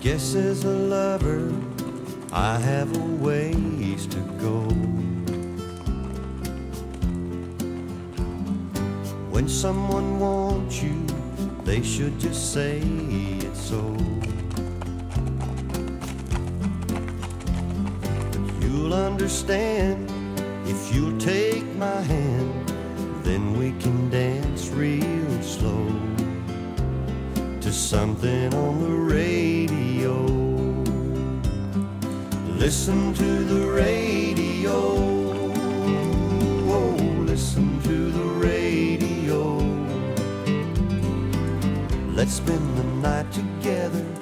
Guess as a lover, I have a ways to go. When someone wants you, they should just say it so. But you'll understand if you'll take my hand, then we can dance real slow to something on the radio. Listen to the radio. Oh, listen to the radio. Let's spend the night together.